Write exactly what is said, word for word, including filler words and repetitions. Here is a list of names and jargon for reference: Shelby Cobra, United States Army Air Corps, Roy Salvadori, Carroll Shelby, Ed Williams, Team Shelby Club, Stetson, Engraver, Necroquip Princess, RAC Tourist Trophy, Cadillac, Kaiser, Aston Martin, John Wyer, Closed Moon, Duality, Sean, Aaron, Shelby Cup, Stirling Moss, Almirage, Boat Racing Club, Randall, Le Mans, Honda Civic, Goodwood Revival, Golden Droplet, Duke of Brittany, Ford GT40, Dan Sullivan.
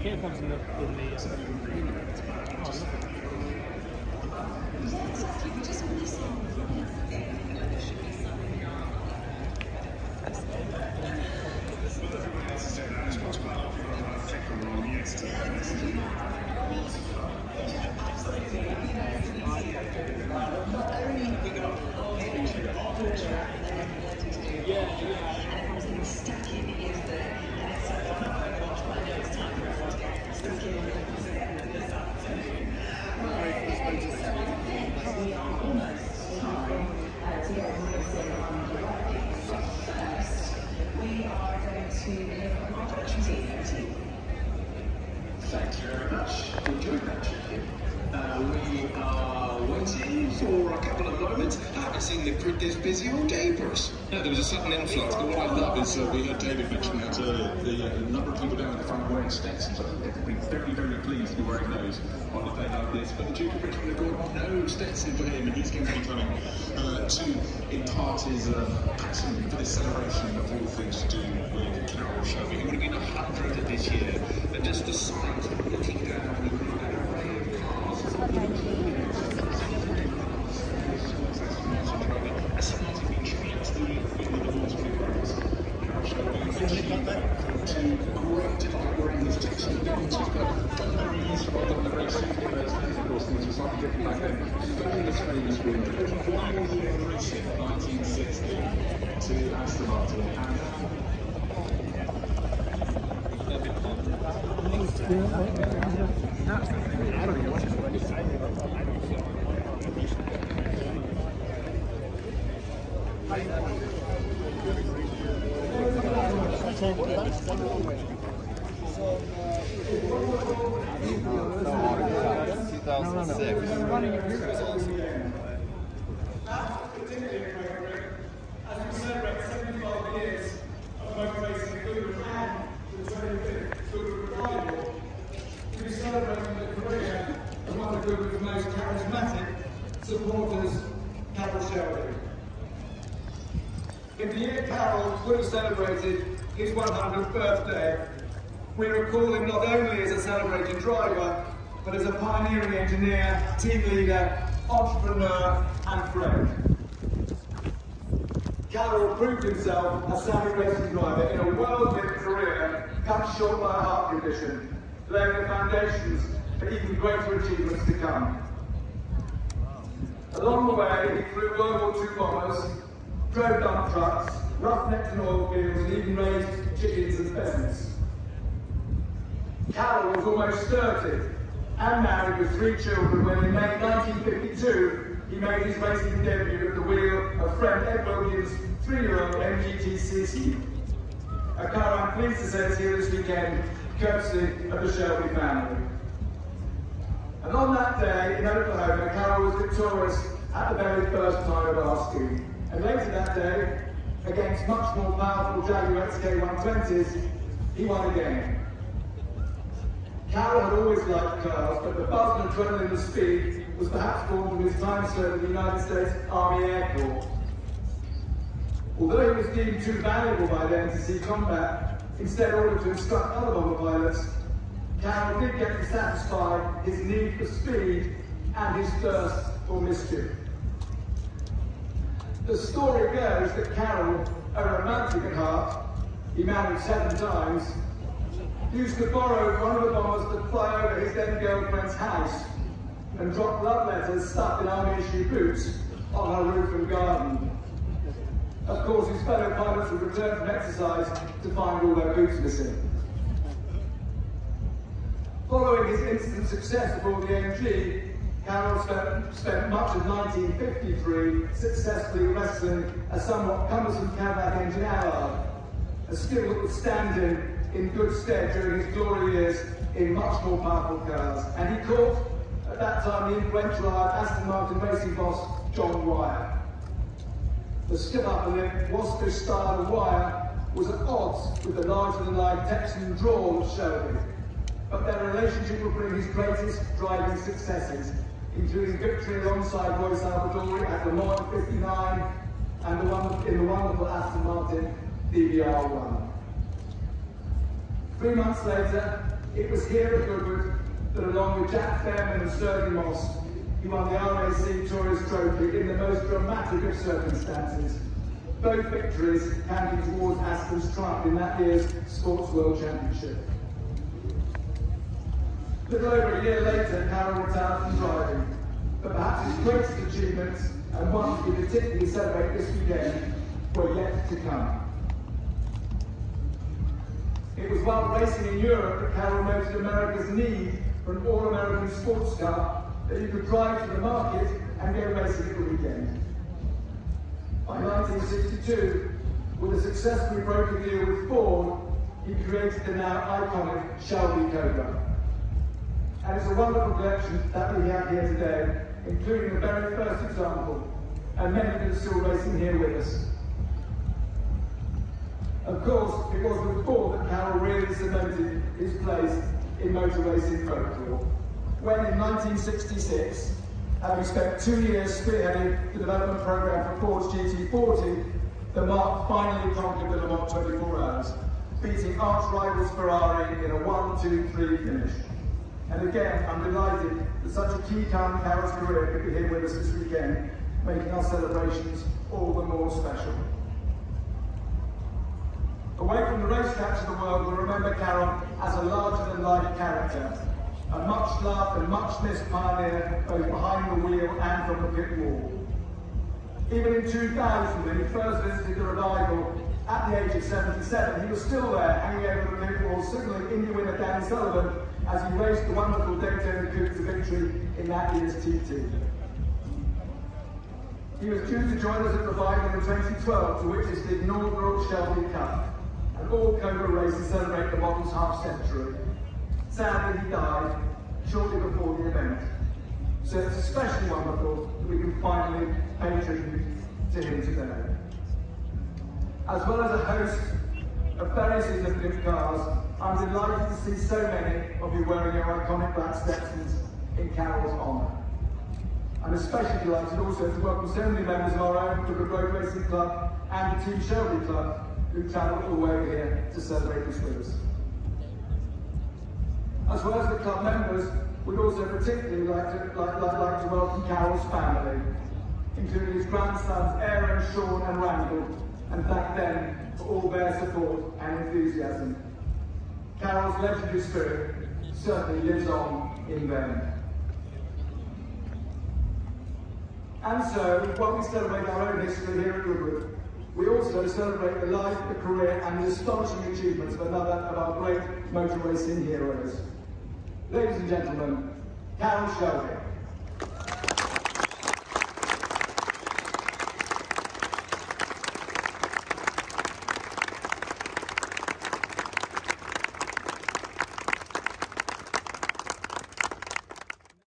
Here comes in the, in the uh, yeah, yeah. Thank you very much for doing that, Julian. Uh, we are waiting for a couple of moments. I haven't seen the grid this busy all day, Bruce. Yeah, there was a sudden influx, but what I love is uh, we heard David mention that uh, the uh, number of people down in the front wearing Stetsons. I think everybody's very, very pleased to be wearing those on a day like this. But the Duke of Brittany got no Stetson for him, and he's going to be coming uh, to impart his uh, passion for this celebration of all things to do with Carroll Shelby. It would have been one hundred this year, and just the sight of looking down at an array of cars. Aston Martin being trapped in the divorce programs. Carroll Shelby actually to great delight wearing this Texan Delta, but fundaries rather than the racing universe, and of course things were slightly different back then. Famous, famous win, one year racing, nineteen sixty, to Aston Martin and. Celebrated his one hundredth birthday. We recall him not only as a celebrated driver, but as a pioneering engineer, team leader, entrepreneur, and friend. Carroll proved himself a savvy racing driver in a well-lived career cut short by a heart condition, laying the foundations for even greater achievements to come. Along the way, he flew World War Two bombers, drove dump trucks, roughnecks and oilfields, and even raised chickens and pheasants. Carroll was almost thirty and married with three children when in May nineteen fifty-two he made his racing debut at the wheel of friend Ed Williams' three-year-old M G T C C. A car I'm pleased to say is here this weekend, courtesy of the Shelby family. And on that day in Oklahoma, Carroll was victorious at the very first time of asking. And later that day, against much more powerful Jaguar X K one twenties, he won again. Carroll had always liked cars, but the buzz and adrenaline and speed was perhaps born from his time serving the United States Army Air Corps. Although he was deemed too valuable by then to see combat, instead ordered to instruct other bomber pilots, Carroll did get to satisfy his need for speed and his thirst for mischief. The story goes that Carroll, a romantic at heart, he married seven times, used to borrow one of the bombers to fly over his then-girlfriend's house and drop love letters stuffed in army-issue boots on her roof and garden. Of course, his fellow pilots would return from exercise to find all their boots missing. Following his instant success aboard the M G, Carroll spent, spent much of nineteen fifty-three successfully wrestling a somewhat cumbersome Cadillac engine hour, a skill that would stand him in good stead during his glory years in much more powerful cars. And he caught, at that time, the influential Aston Martin racing boss, John Wyer. The stiff upper lip, waspish style of Wyer was at odds with the larger-than-life Texan-drawn Shelby, but their relationship would bring his greatest driving successes, including victory alongside Roy Salvadori at Le Mans fifty-nine and the one in the wonderful Aston Martin D B R one. Three months later, it was here at Goodwood that, along with Jack Fairman and Stirling Moss, he won the R A C Tourist Trophy in the most dramatic of circumstances, both victories counting towards Aston's triumph in that year's Sports World Championship. A little over a year later, Carroll retired from driving, but perhaps his greatest achievements, and one we particularly celebrate this weekend, were yet to come. It was while racing in Europe that Carroll noted America's need for an all-American sports car that you could drive to the market and go racing at the weekend. By nineteen sixty-two, with a successfully broken deal with Ford, he created the now iconic Shelby Cobra. And it's a wonderful collection that we have here today, including the very first example, and many that are still racing here with us. Of course, it was with Ford that Carroll really cemented his place in motor racing folklore, when in nineteen sixty-six, having spent two years spearheading the development program for Ford's G T forty, the Mark finally conquered the Le Mans twenty-four hours, beating arch-rivals Ferrari in a one two three finish. And again, I'm delighted that such a key car in Carroll's career could be here with us this weekend, making our celebrations all the more special. Away from the racetracks of the world, we'll remember Carroll as a larger-than-life character, a much-loved and much-missed pioneer both behind the wheel and from the pit wall. Even in two thousand, when he first visited the revival, at the age of seventy-seven, he was still there, hanging over the pit wall, signalling in the winner Dan Sullivan, as he raced the wonderful Daytona Coupe to victory in that year's T T. He was due to join us at Revival in twenty twelve, to which is the inaugural Shelby Cup, and all Cobra races celebrate the model's half-century. Sadly, he died shortly before the event, so it's especially wonderful that we can finally pay tribute to him today. As well as a host of very significant cars, I'm delighted to see so many of you wearing your iconic black Stetsons in Carroll's honour. I'm especially delighted also to welcome so many members of our own Goodwood Boat Racing Club and the Team Shelby Club, who travelled all over here to celebrate this with us. As well as the club members, we'd also particularly like to, like, like, like to welcome Carroll's family, including his grandsons Aaron, Sean and Randall, and thank them for all their support and enthusiasm. Carroll's legendary spirit certainly lives on in them. And so, while we celebrate our own history here at Goodwood, we also celebrate the life, the career and the astonishing achievements of another of our great motor racing heroes. Ladies and gentlemen, Carroll Shelby.